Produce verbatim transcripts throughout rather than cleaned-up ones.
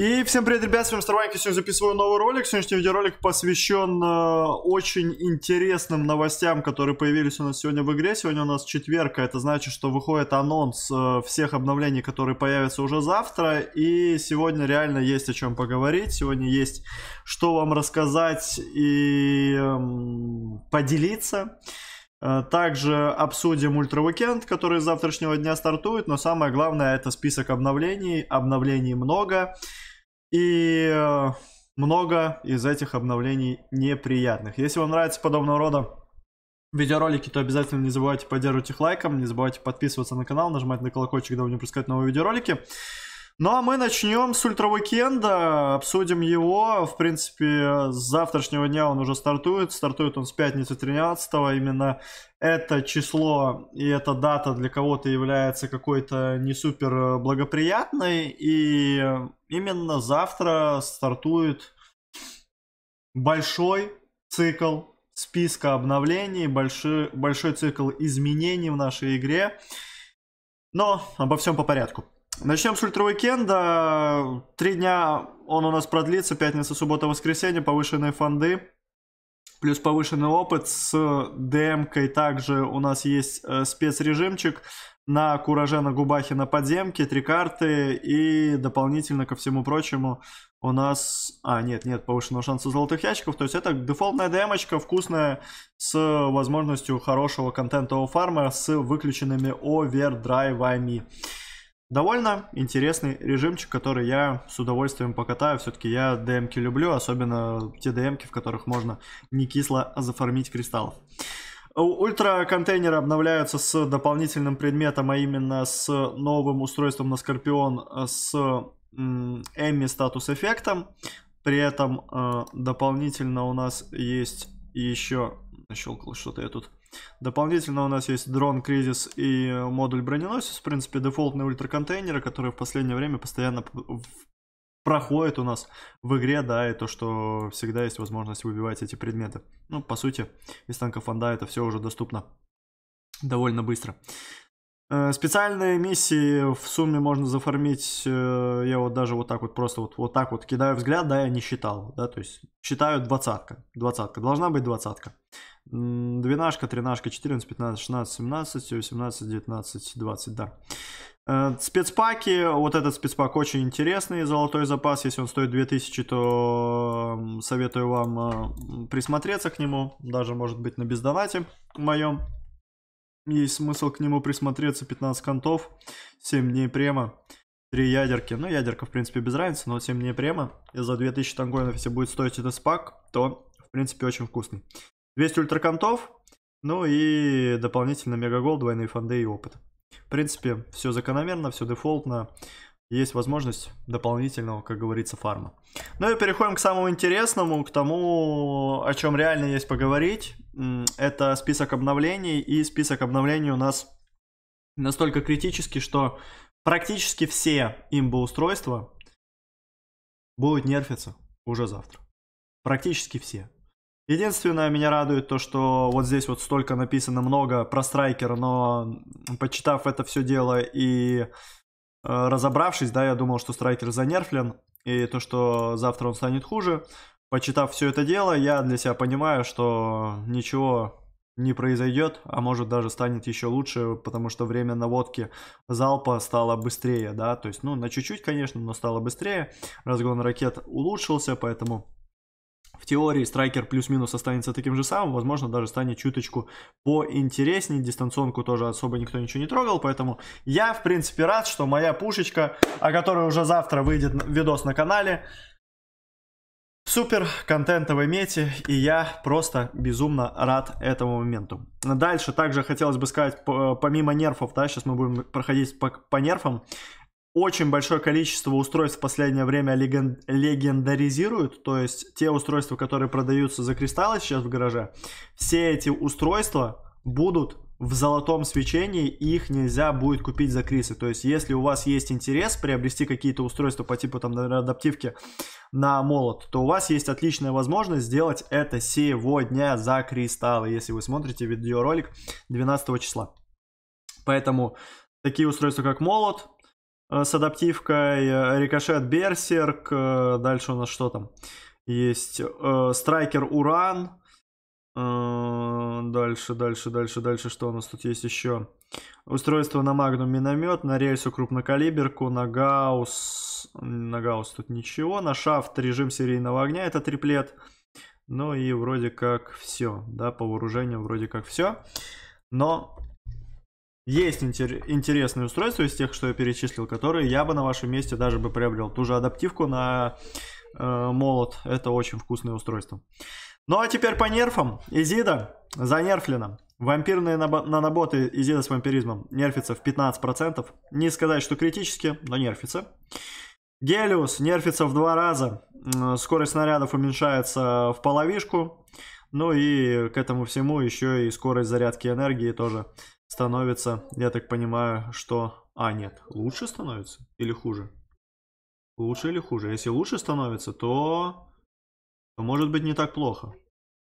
И всем привет, ребят, с вами мистер баха. Сегодня записываю новый ролик. Сегодняшний видеоролик посвящен э, очень интересным новостям, которые появились у нас сегодня в игре. Сегодня у нас четверг, а это значит, что выходит анонс э, всех обновлений, которые появятся уже завтра. И сегодня реально есть о чем поговорить. Сегодня есть что вам рассказать и э, поделиться. Также обсудим ультра-уикенд, который с завтрашнего дня стартует, но самое главное — это список обновлений. Обновлений много, и много из этих обновлений неприятных. Если вам нравятся подобного рода видеоролики, то обязательно не забывайте поддерживать их лайком, не забывайте подписываться на канал, нажимать на колокольчик, дабы не пропускать новые видеоролики. Ну а мы начнем с ультра-уикенда, обсудим его. В принципе, с завтрашнего дня он уже стартует, стартует он с пятницы тринадцатого, именно это число и эта дата для кого-то является какой-то не супер благоприятной, и именно завтра стартует большой цикл списка обновлений, большой, большой цикл изменений в нашей игре, но обо всем по порядку. Начнем с ультра-уикенда. Три дня он у нас продлится. Пятница, суббота, воскресенье. Повышенные фонды. Плюс повышенный опыт с ДМ-кой. Также у нас есть спецрежимчик на Кураже, на Губахе, на подземке. Три карты. И дополнительно ко всему прочему у нас... А, нет, нет повышенного шанса золотых ящиков. То есть это дефолтная ДМ-очка, вкусная, с возможностью хорошего контентового фарма, с выключенными овердрайвами. Довольно интересный режимчик, который я с удовольствием покатаю. Все-таки я ДМ-ки люблю, особенно те ДМ-ки, в которых можно не кисло зафармить кристаллов. Ультра-контейнеры обновляются с дополнительным предметом, а именно с новым устройством на Скорпион, с Эми статус-эффектом. При этом э, дополнительно у нас есть еще... Щелкал что-то я тут. Дополнительно у нас есть дрон, Кризис и модуль Броненосец. В принципе, дефолтные ультраконтейнеры, которые в последнее время постоянно проходят у нас в игре, да, и то, что всегда есть возможность выбивать эти предметы. Ну, по сути, из танка фонда это все уже доступно довольно быстро. Специальные миссии в сумме можно зафармить, я вот даже вот так вот просто вот, вот так вот кидаю взгляд, да, я не считал, да, то есть считаю двадцатка, двадцатка, должна быть двадцатка. Двенашка, тринашка, четырнадцать, пятнадцать, шестнадцать, семнадцать, восемнадцать, девятнадцать, двадцать, да. Спецпаки, вот этот спецпак очень интересный, золотой запас, если он стоит две тысячи, то советую вам присмотреться к нему, даже может быть на бездонате моем. Есть смысл к нему присмотреться. пятнадцать контов, семь дней према, три ядерки. Ну, ядерка, в принципе, без разницы, но семь дней према. И за две тысячи тангоинов, если будет стоить этот спак, то, в принципе, очень вкусный. двести ультраконтов, ну и дополнительно мегагол, двойные фонды и опыт. В принципе, все закономерно, все дефолтно. Есть возможность дополнительного, как говорится, фарма. Ну и переходим к самому интересному, к тому, о чем реально есть поговорить. Это список обновлений, и список обновлений у нас настолько критический, что практически все имбо-устройства будут нерфиться уже завтра. Практически все. Единственное, меня радует то, что вот здесь вот столько написано много про Страйкера, но почитав это все дело и... разобравшись, да, я думал, что Страйкер занерфлен, и то, что завтра он станет хуже. Почитав все это дело, я для себя понимаю, что ничего не произойдет, а может даже станет еще лучше, потому что время наводки залпа стало быстрее, да, то есть, ну, на чуть-чуть, конечно, но стало быстрее, разгон ракет улучшился, поэтому... В теории Страйкер плюс-минус останется таким же самым, возможно, даже станет чуточку поинтереснее. Дистанционку тоже особо никто ничего не трогал, поэтому я, в принципе, рад, что моя пушечка, о которой уже завтра выйдет видос на канале, в супер контентовой мете, и я просто безумно рад этому моменту. Дальше также хотелось бы сказать, помимо нерфов, да, сейчас мы будем проходить по, по нерфам. Очень большое количество устройств в последнее время леген... легендаризируют, то есть те устройства, которые продаются за кристаллы сейчас в гараже, все эти устройства будут в золотом свечении, их нельзя будет купить за крисы. То есть если у вас есть интерес приобрести какие-то устройства по типу там, наверное, адаптивки на молот, то у вас есть отличная возможность сделать это сегодня за кристаллы, если вы смотрите видеоролик двенадцатого числа. Поэтому такие устройства, как молот, с адаптивкой, Рикошет, Берсерк, дальше у нас что там есть, Страйкер, Уран, дальше, дальше, дальше, дальше, что у нас тут есть еще, устройство на Магнум, миномет, на рельсу крупнокалиберку, на Гаус, на Гаус тут ничего, на Шафт режим серийного огня, это триплет, ну и вроде как все, да, по вооружению вроде как все, но... Есть интересные устройства из тех, что я перечислил, которые я бы на вашем месте даже бы приобрел. Ту же адаптивку на э, молот. Это очень вкусное устройство. Ну а теперь по нерфам. Изида занерфлена. Вампирные наноботы Изида с вампиризмом нерфится в пятнадцать процентов. Не сказать, что критически, но нерфится. Гелиус нерфится в два раза. Скорость снарядов уменьшается в половишку. Ну и к этому всему еще и скорость зарядки энергии тоже становится, я так понимаю, что... А, нет, лучше становится или хуже? Лучше или хуже? Если лучше становится, то... то может быть не так плохо.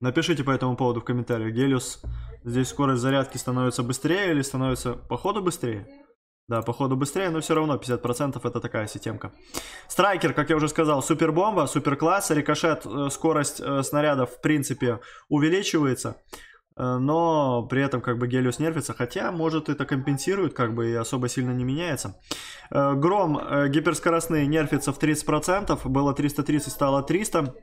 Напишите по этому поводу в комментариях. Гелиус, здесь скорость зарядки становится быстрее или становится по ходу быстрее? Да, по ходу быстрее, но все равно пятьдесят процентов это такая системка. Страйкер, как я уже сказал, супербомба, суперкласс. Рикошет, скорость снарядов в принципе увеличивается. Но при этом как бы Гелиус нервится, хотя может это компенсирует, как бы и особо сильно не меняется. Гром гиперскоростный нервится в тридцать процентов, было триста тридцать, стало триста.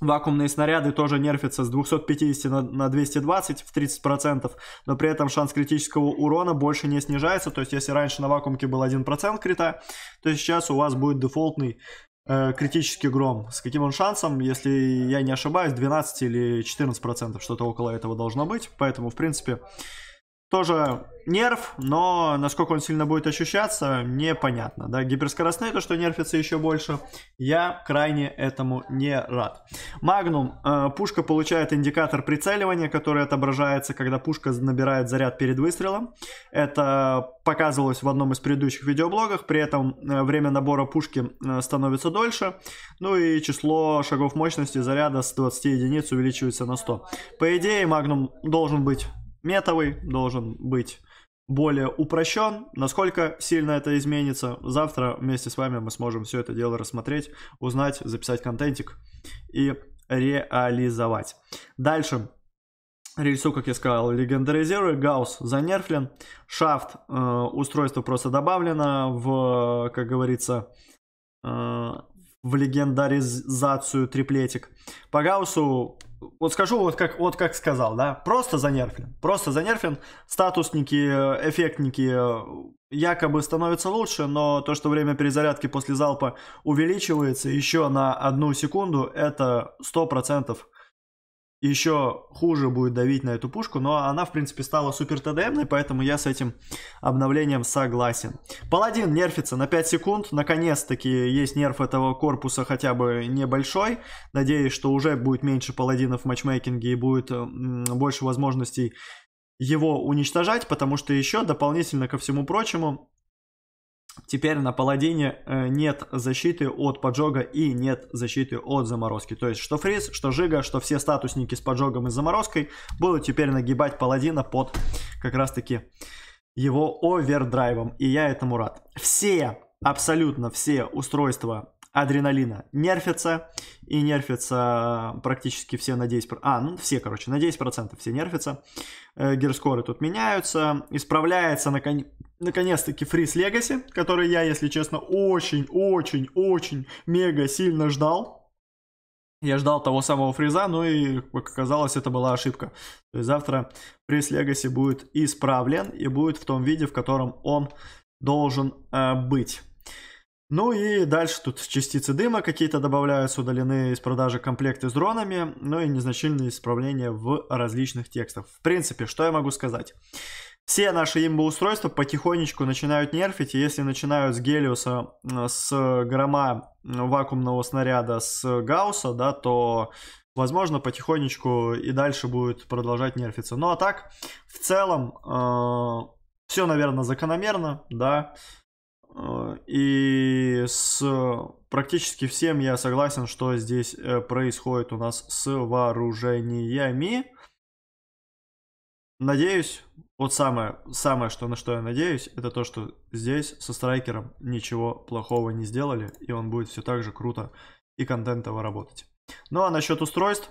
Вакуумные снаряды тоже нерфятся с двухсот пятидесяти на двести двадцать в тридцать процентов, но при этом шанс критического урона больше не снижается. То есть если раньше на вакуумке был один процент крита, то сейчас у вас будет дефолтный э, критический гром. С каким он шансом, если я не ошибаюсь, двенадцать или четырнадцать процентов, что-то около этого должно быть. Поэтому в принципе тоже нерв, но насколько он сильно будет ощущаться, непонятно. Да? Гиперскоростные, то что нерфится еще больше, я крайне этому не рад. Магнум. Э, пушка получает индикатор прицеливания, который отображается, когда пушка набирает заряд перед выстрелом. Это показывалось в одном из предыдущих видеоблогах. При этом время набора пушки становится дольше. Ну и число шагов мощности заряда с двадцати единиц увеличивается на сто. По идее, Магнум должен быть... метовый, должен быть более упрощен. Насколько сильно это изменится, завтра вместе с вами мы сможем все это дело рассмотреть, узнать, записать контентик и реализовать. Дальше. Рельсу, как я сказал, легендаризирую. Гаус занерфлен. Шафт, э, устройство просто добавлено в, как говорится, э, в легендаризацию триплетик. По Гаусу... Вот скажу, вот как, вот как сказал, да, просто занерфлен, просто занерфлен, статусники, эффектники якобы становятся лучше, но то, что время перезарядки после залпа увеличивается еще на одну секунду, это сто процентов еще хуже будет давить на эту пушку, но она, в принципе, стала супер ТДМной, поэтому я с этим обновлением согласен. Паладин нерфится на пять секунд, наконец-таки есть нерф этого корпуса хотя бы небольшой, надеюсь, что уже будет меньше паладинов в матчмейкинге и будет больше возможностей его уничтожать, потому что еще дополнительно ко всему прочему, теперь на паладине нет защиты от поджога и нет защиты от заморозки. То есть, что Фриз, что Жига, что все статусники с поджогом и заморозкой будут теперь нагибать паладина под как раз-таки его овердрайвом. И я этому рад. Все, абсолютно все устройства адреналина нерфятся. И нерфятся практически все на десять процентов. А, ну все, короче, на десять процентов все нерфятся. Гирскоры тут меняются. Исправляется наконец... наконец-таки Фриз Легаси, который я, если честно, очень-очень-очень мега сильно ждал. Я ждал того самого Фриза, но и, как оказалось, это была ошибка. То есть завтра Фриз Легаси будет исправлен и будет в том виде, в котором он должен э, быть. Ну и дальше тут частицы дыма какие-то добавляются, удалены из продажи комплекты с дронами, ну и незначительные исправления в различных текстах. В принципе, что я могу сказать? Все наши имбо-устройства потихонечку начинают нерфить, и если начинают с Гелиуса, с грома вакуумного снаряда, с Гаусса, да, то, возможно, потихонечку и дальше будет продолжать нерфиться. Ну а так, в целом, э, все, наверное, закономерно, да, и с практически всем я согласен, что здесь происходит у нас с вооружениями. Надеюсь, вот самое, самое что, на что я надеюсь, это то, что здесь со Страйкером ничего плохого не сделали, и он будет все так же круто и контентово работать. Ну а насчет устройств,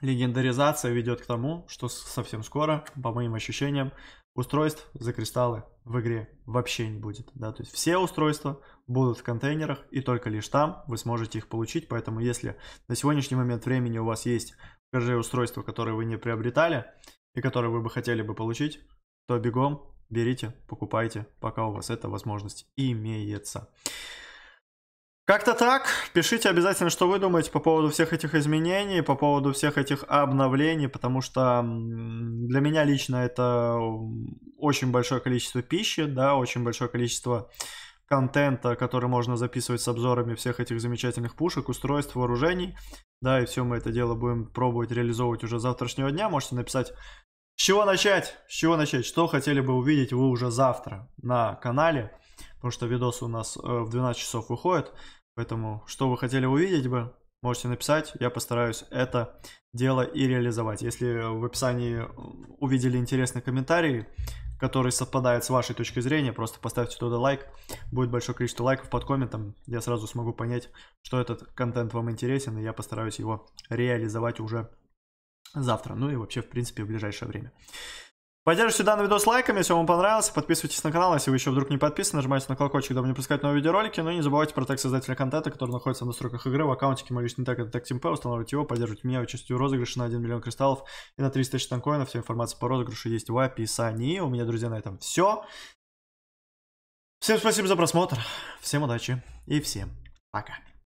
легендаризация ведет к тому, что совсем скоро, по моим ощущениям, устройств за кристаллы в игре вообще не будет. Да? То есть все устройства будут в контейнерах, и только лишь там вы сможете их получить. Поэтому если на сегодняшний момент времени у вас есть каждое устройство, которое вы не приобретали, и которые вы бы хотели бы получить, то бегом берите, покупайте, пока у вас эта возможность имеется. Как-то так. Пишите обязательно, что вы думаете по поводу всех этих изменений, по поводу всех этих обновлений, потому что для меня лично это очень большое количество пищи, да, очень большое количество контента, который можно записывать с обзорами всех этих замечательных пушек, устройств, вооружений. Да, и все мы это дело будем пробовать реализовывать уже с завтрашнего дня. Можете написать, с чего начать, с чего начать, что хотели бы увидеть вы уже завтра на канале, потому что видос у нас в двенадцать часов выходит, поэтому что вы хотели увидеть бы, можете написать, я постараюсь это дело и реализовать. Если в описании увидели интересный комментарий, который совпадает с вашей точкой зрения, просто поставьте туда лайк, будет большое количество лайков под комментом, я сразу смогу понять, что этот контент вам интересен, и я постараюсь его реализовать уже завтра, ну и вообще, в принципе, в ближайшее время. Поддержите данный видос лайком, если вам понравился, подписывайтесь на канал, если вы еще вдруг не подписаны, нажимайте на колокольчик, дабы не пропускать новые видеоролики, ну и не забывайте про тег создателя контента, который находится в настройках игры, в аккаунтике мой личный тег, это тег ТМП, устанавливайте его, поддерживайте меня, участвуйте в розыгрыше на один миллион кристаллов и на тридцать тысяч танкоинов, вся информация по розыгрышу есть в описании, у меня, друзья, на этом все. Всем спасибо за просмотр, всем удачи и всем пока.